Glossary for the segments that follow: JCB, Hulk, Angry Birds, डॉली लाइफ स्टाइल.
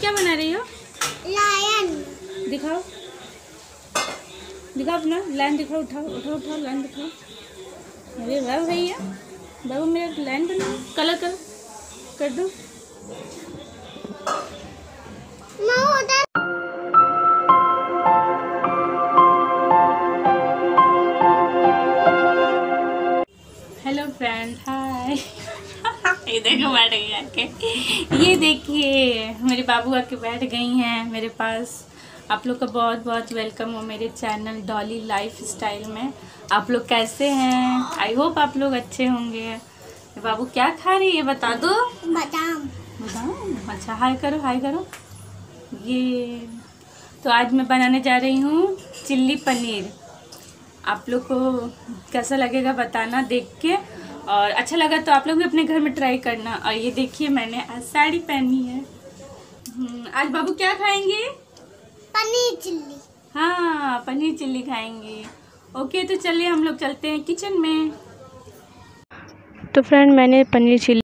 क्या बना रही हो? लायन। दिखाओ दिखाओ अपना लायन, दिखाओ, उठाओ उठाओ उठाओ लायन दिखाओ। अरे वाह भैया, बाबू मेरा लायन बनाओ, कलर कर दो। Hello friend, hi. ये देखो बैठ गई आके, ये देखिए मेरे बाबू आके बैठ गई हैं मेरे पास। आप लोग का बहुत बहुत वेलकम हो मेरे चैनल डॉली लाइफ स्टाइल में। आप लोग कैसे हैं? आई होप आप लोग अच्छे होंगे। बाबू क्या खा रही है बता दो। बादाम। अच्छा, हाय करो हाय करो। ये तो आज मैं बनाने जा रही हूँ चिल्ली पनीर। आप लोग को कैसा लगेगा बताना देख के, और अच्छा लगा तो आप लोग भी अपने घर में ट्राई करना। और ये देखिए मैंने आज साड़ी पहनी है। आज बाबू क्या खाएंगे? पनीर चिल्ली। हाँ, पनीर चिल्ली खाएंगे। ओके, तो चलिए हम लोग चलते हैं किचन में। तो फ्रेंड मैंने पनीर चिल्ली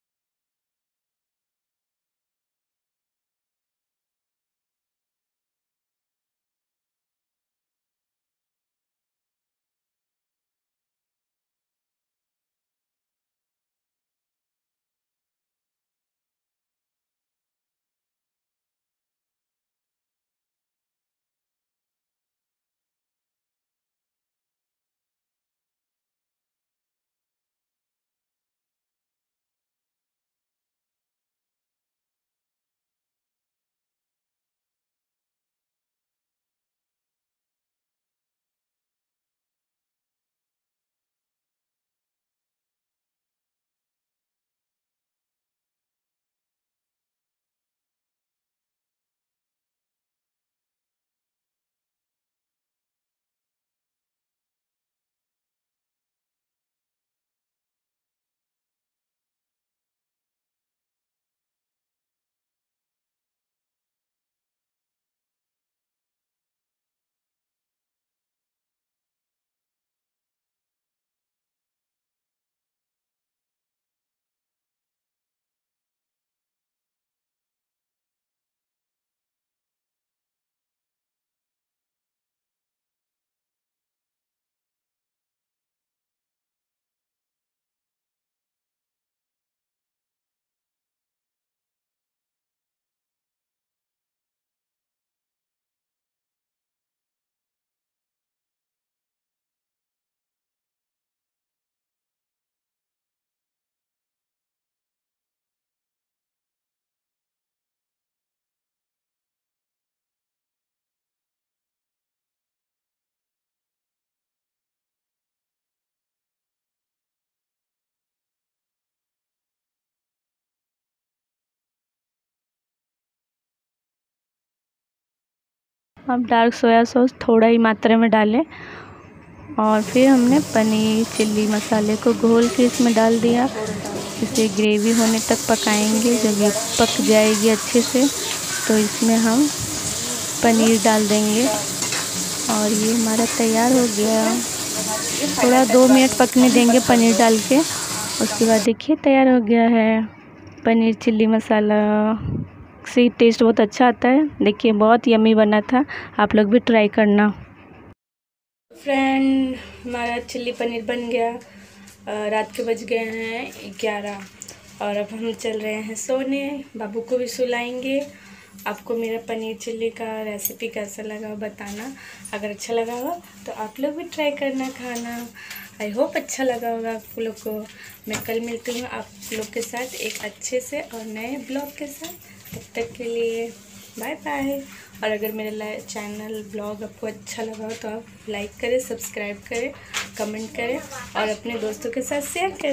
अब डार्क सोया सॉस थोड़ा ही मात्रा में डालें, और फिर हमने पनीर चिल्ली मसाले को घोल के इसमें डाल दिया। इसे ग्रेवी होने तक पकाएंगे। जब ये पक जाएगी अच्छे से तो इसमें हम पनीर डाल देंगे, और ये हमारा तैयार हो गया। थोड़ा 2 मिनट पकने देंगे पनीर डाल के। उसके बाद देखिए तैयार हो गया है पनीर चिल्ली मसाला। से टेस्ट बहुत अच्छा आता है। देखिए बहुत यम्मी बना था, आप लोग भी ट्राई करना। फ्रेंड हमारा चिल्ली पनीर बन गया। रात के बज गए हैं 11, और अब हम चल रहे हैं सोने। बाबू को भी सुलाएंगे। आपको मेरा पनीर चिल्ली का रेसिपी कैसा लगा बताना। अगर अच्छा लगा हो तो आप लोग भी ट्राई करना खाना। आई होप अच्छा लगा होगा आप लोग को। मैं कल मिलती हूँ आप लोग के साथ एक अच्छे से और नए ब्लॉग के साथ। तब तक के लिए बाय बाय। और अगर मेरा चैनल ब्लॉग आपको अच्छा लगा हो तो आप लाइक करें, सब्सक्राइब करें, कमेंट करें, और अपने दोस्तों के साथ शेयर करें।